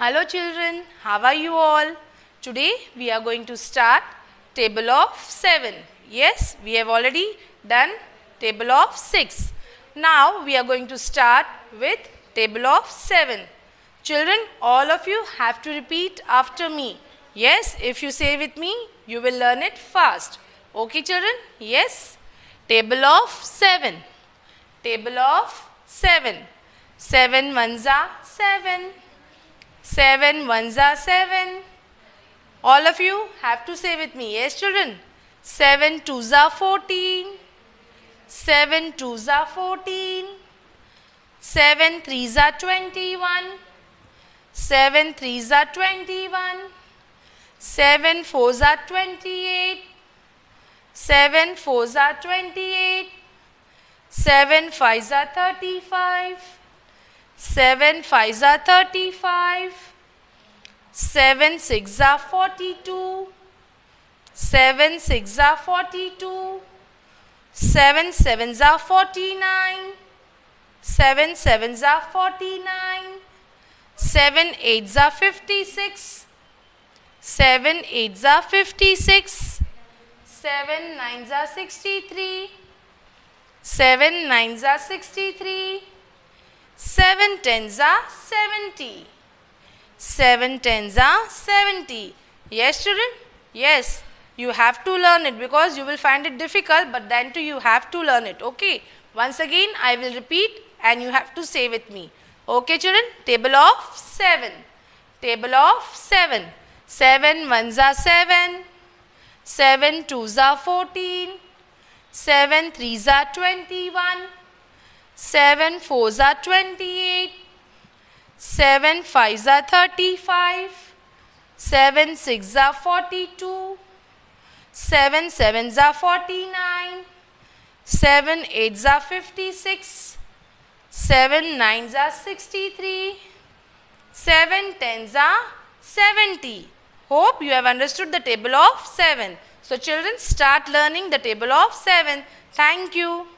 Hello children, how are you all? Today we are going to start table of 7. Yes, we have already done table of 6. Now we are going to start with table of 7. Children, all of you have to repeat after me. Yes, if you say with me, you will learn it fast. Okay children? Yes. Table of 7. Table of 7. 7 ones are 7. 7 ones are 7. All of you have to say with me. Yes children. 7 twos are 14. 7 twos are 14. 7 threes are 21. 7 threes are 21. 7 fours are 28. 7 fours are 28. 7 fives are 35. 7 fives are 35, 7 six are 42, 7 six are 42, 7 sevens are 49, 7 sevens are 49, 7 eights are 56, 7 eights are 56, 7 nines are 63, 7 nines are 63, 7 tens are 70. 7 tens are 70. Yes children? Yes. You have to learn it because you will find it difficult, but then too you have to learn it. Okay. Once again I will repeat and you have to say with me. Okay children? Table of 7. Table of 7. 7 ones are 7. 7 twos are 14. 7 threes are 21. 7 fours are 28, 7 fives are 35, 7 six are 42, 7 sevens are 49, 7 eights are 56, 7 nines are 63, 7 tens are 70. Hope you have understood the table of 7. So children, start learning the table of 7. Thank you.